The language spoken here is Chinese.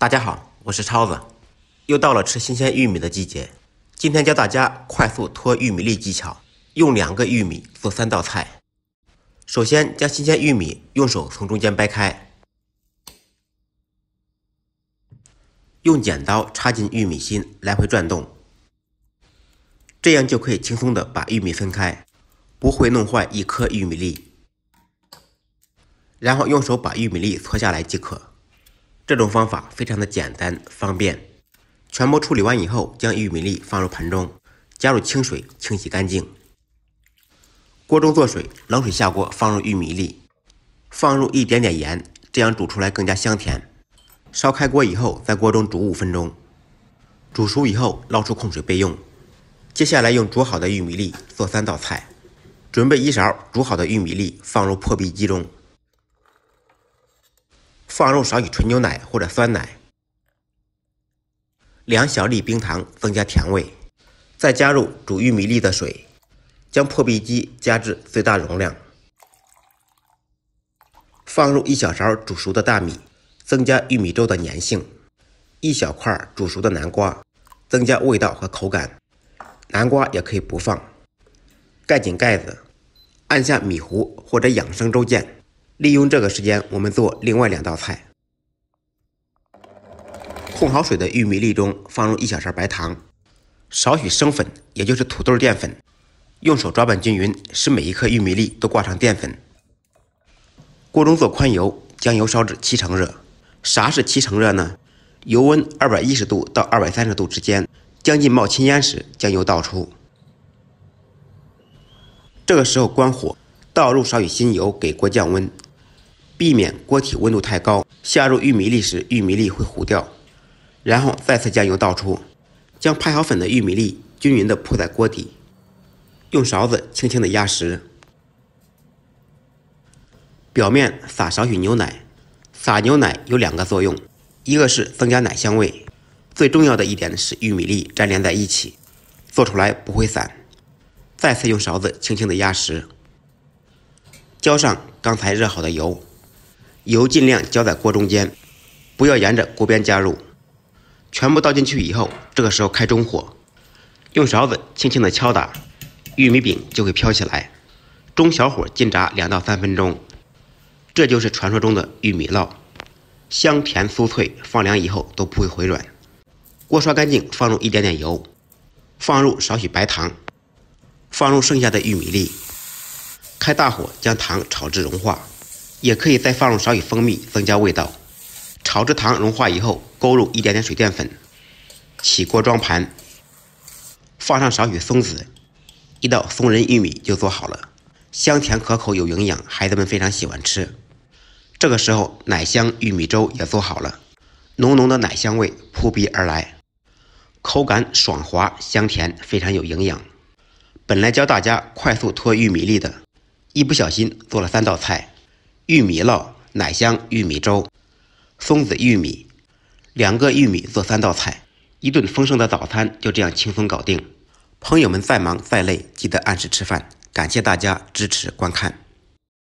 大家好，我是超子，又到了吃新鲜玉米的季节。今天教大家快速脱玉米粒技巧，用2个玉米做3道菜。首先将新鲜玉米用手从中间掰开，用剪刀插进玉米芯来回转动，这样就可以轻松的把玉米分开，不会弄坏一颗玉米粒。然后用手把玉米粒搓下来即可。 这种方法非常的简单方便，全部处理完以后，将玉米粒放入盆中，加入清水清洗干净。锅中做水，冷水下锅，放入玉米粒，放入一点点盐，这样煮出来更加香甜。烧开锅以后，在锅中煮5分钟，煮熟以后捞出空水备用。接下来用煮好的玉米粒做3道菜，准备1勺煮好的玉米粒放入破壁机中。 放入少许纯牛奶或者酸奶，2小粒冰糖增加甜味，再加入煮玉米粒的水，将破壁机加至最大容量。放入1小勺煮熟的大米，增加玉米粥的粘性；1小块煮熟的南瓜，增加味道和口感。南瓜也可以不放。盖紧盖子，按下米糊或者养生粥键。 利用这个时间，我们做另外2道菜。控好水的玉米粒中放入1小勺白糖，少许生粉，也就是土豆淀粉，用手抓拌均匀，使每一颗玉米粒都挂上淀粉。锅中做宽油，将油烧至7成热。啥是7成热呢？油温210度到230度之间，将近冒青烟时，将油倒出。这个时候关火，倒入少许新油给锅降温。 避免锅体温度太高，下入玉米粒时，玉米粒会糊掉。然后再次将油倒出，将拍好粉的玉米粒均匀地铺在锅底，用勺子轻轻地压实。表面撒少许牛奶，撒牛奶有2个作用，一个是增加奶香味，最重要的一点是玉米粒粘连在一起，做出来不会散。再次用勺子轻轻地压实，浇上刚才热好的油。 油尽量浇在锅中间，不要沿着锅边加入。全部倒进去以后，这个时候开中火，用勺子轻轻的敲打，玉米饼就会飘起来。中小火煎炸2到3分钟，这就是传说中的玉米烙，香甜酥脆，放凉以后都不会回软。锅刷干净，放入一点点油，放入少许白糖，放入剩下的玉米粒，开大火将糖炒至融化。 也可以再放入少许蜂蜜，增加味道。炒至糖融化以后，勾入一点点水淀粉，起锅装盘，放上少许松子，一道松仁玉米就做好了，香甜可口，有营养，孩子们非常喜欢吃。这个时候，奶香玉米粥也做好了，浓浓的奶香味扑鼻而来，口感爽滑香甜，非常有营养。本来教大家快速脱玉米粒的，一不小心做了3道菜。 玉米烙、奶香玉米粥、松子玉米，2个玉米做3道菜，一顿丰盛的早餐就这样轻松搞定。朋友们再忙再累，记得按时吃饭。感谢大家支持观看。